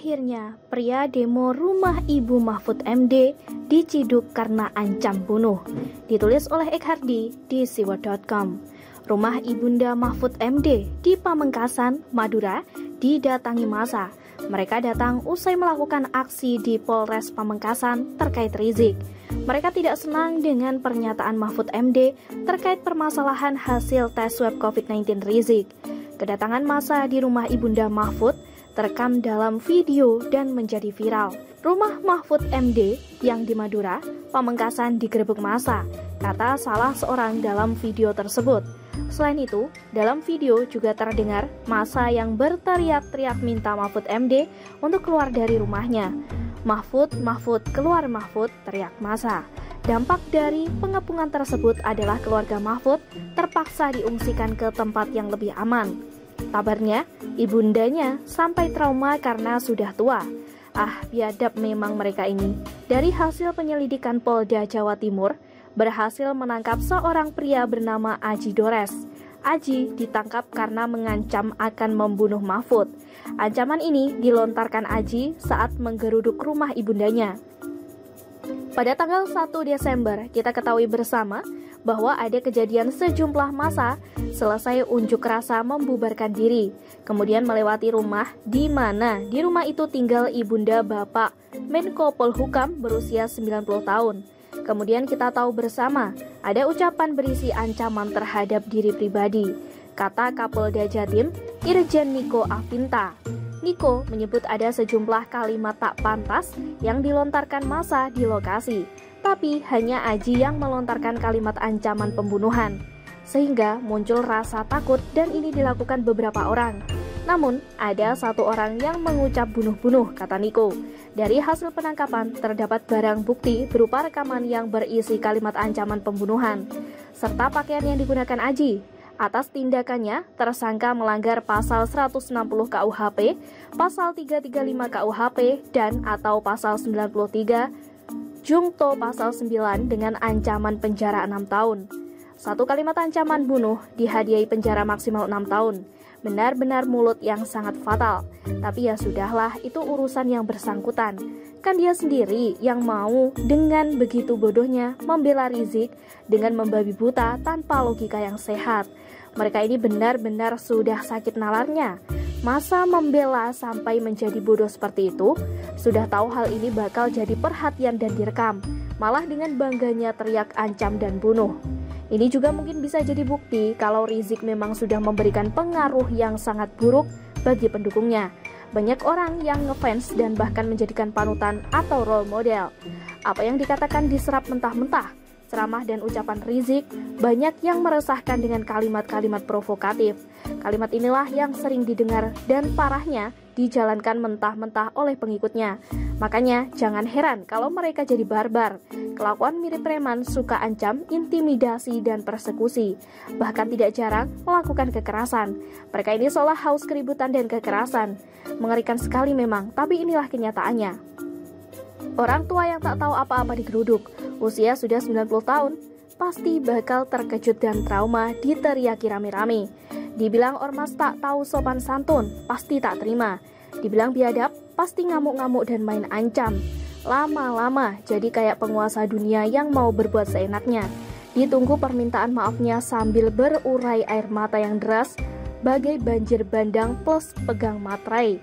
Akhirnya, pria demo rumah ibu Mahfud MD diciduk karena ancam bunuh. Ditulis oleh Ekhardi di siwar.com. Rumah ibunda Mahfud MD di Pamekasan, Madura didatangi massa. Mereka datang usai melakukan aksi di Polres Pamekasan terkait Rizieq. Mereka tidak senang dengan pernyataan Mahfud MD terkait permasalahan hasil tes swab COVID-19 Rizieq. Kedatangan massa di rumah ibunda Mahfud terekam dalam video dan menjadi viral. Rumah Mahfud MD yang di Madura, Pamekasan digerebek massa, kata salah seorang dalam video tersebut. Selain itu, dalam video juga terdengar massa yang berteriak-teriak minta Mahfud MD untuk keluar dari rumahnya. Mahfud, Mahfud, keluar Mahfud, teriak massa. Dampak dari pengepungan tersebut adalah keluarga Mahfud terpaksa diungsikan ke tempat yang lebih aman. Kabarnya, ibundanya sampai trauma karena sudah tua. Ah, biadab memang mereka ini. Dari hasil penyelidikan Polda Jawa Timur, berhasil menangkap seorang pria bernama Aji Dores. Aji ditangkap karena mengancam akan membunuh Mahfud. Ancaman ini dilontarkan Aji saat menggeruduk rumah ibundanya. Pada tanggal 1 Desember, kita ketahui bersama bahwa ada kejadian sejumlah massa selesai unjuk rasa membubarkan diri, kemudian melewati rumah di mana di rumah itu tinggal ibunda Bapak Menko Polhukam berusia 90 tahun. Kemudian kita tahu bersama ada ucapan berisi ancaman terhadap diri pribadi, kata Kapolda Jatim Irjen Niko Afinta. Niko menyebut ada sejumlah kalimat tak pantas yang dilontarkan massa di lokasi, tapi hanya Aji yang melontarkan kalimat ancaman pembunuhan, sehingga muncul rasa takut dan ini dilakukan beberapa orang. Namun, ada satu orang yang mengucap bunuh-bunuh, kata Niko. Dari hasil penangkapan, terdapat barang bukti berupa rekaman yang berisi kalimat ancaman pembunuhan, serta pakaian yang digunakan Aji. Atas tindakannya, tersangka melanggar pasal 160 KUHP, pasal 335 KUHP, dan atau pasal 93 Jungto pasal 9 dengan ancaman penjara 6 tahun. Satu kalimat ancaman bunuh dihadiahi penjara maksimal 6 tahun. Benar-benar mulut yang sangat fatal. Tapi ya sudahlah, itu urusan yang bersangkutan. Kan dia sendiri yang mau dengan begitu bodohnya membela Rizieq dengan membabi buta tanpa logika yang sehat. Mereka ini benar-benar sudah sakit nalarnya. Masa membela sampai menjadi bodoh seperti itu, sudah tahu hal ini bakal jadi perhatian dan direkam, malah dengan bangganya teriak ancam dan bunuh. Ini juga mungkin bisa jadi bukti kalau Rizieq memang sudah memberikan pengaruh yang sangat buruk bagi pendukungnya. Banyak orang yang ngefans dan bahkan menjadikan panutan atau role model. Apa yang dikatakan diserap mentah-mentah. Ceramah dan ucapan Rizieq banyak yang meresahkan dengan kalimat-kalimat provokatif. Kalimat inilah yang sering didengar dan parahnya dijalankan mentah-mentah oleh pengikutnya. Makanya jangan heran kalau mereka jadi barbar. Kelakuan mirip preman suka ancam, intimidasi, dan persekusi. Bahkan tidak jarang melakukan kekerasan. Mereka ini seolah haus keributan dan kekerasan. Mengerikan sekali memang, tapi inilah kenyataannya. Orang tua yang tak tahu apa-apa digeruduk. Usia sudah 90 tahun, pasti bakal terkejut dan trauma diteriaki rame-rame. Dibilang ormas tak tahu sopan santun, pasti tak terima. Dibilang biadab, pasti ngamuk-ngamuk dan main ancam. Lama-lama jadi kayak penguasa dunia yang mau berbuat seenaknya. Ditunggu permintaan maafnya sambil berurai air mata yang deras, bagai banjir bandang plus pegang materai.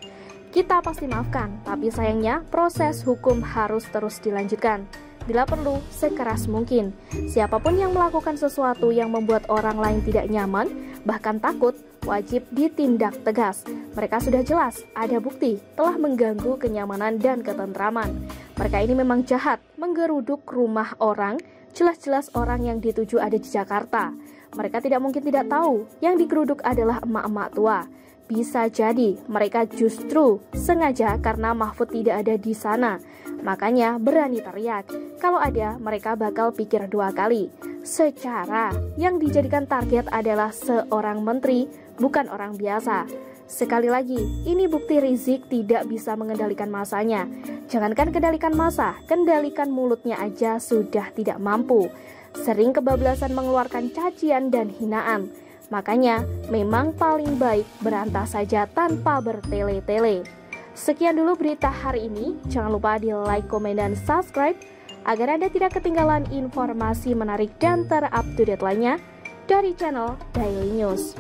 Kita pasti maafkan, tapi sayangnya proses hukum harus terus dilanjutkan. Bila perlu, sekeras mungkin. Siapapun yang melakukan sesuatu yang membuat orang lain tidak nyaman, bahkan takut, wajib ditindak tegas. Mereka sudah jelas, ada bukti, telah mengganggu kenyamanan dan ketentraman. Mereka ini memang jahat, menggeruduk rumah orang, jelas-jelas orang yang dituju ada di Jakarta. Mereka tidak mungkin tidak tahu, yang digeruduk adalah emak-emak tua. Bisa jadi mereka justru sengaja karena Mahfud tidak ada di sana. Makanya berani teriak. Kalau ada, mereka bakal pikir dua kali. Secara yang dijadikan target adalah seorang menteri, bukan orang biasa. Sekali lagi, ini bukti Rizieq tidak bisa mengendalikan masanya. Jangankan kendalikan massa, kendalikan mulutnya aja sudah tidak mampu. Sering kebablasan mengeluarkan cacian dan hinaan. Makanya, memang paling baik berantas saja tanpa bertele-tele. Sekian dulu berita hari ini. Jangan lupa di like, komen, dan subscribe agar Anda tidak ketinggalan informasi menarik dan terupdate lainnya dari channel Daily News.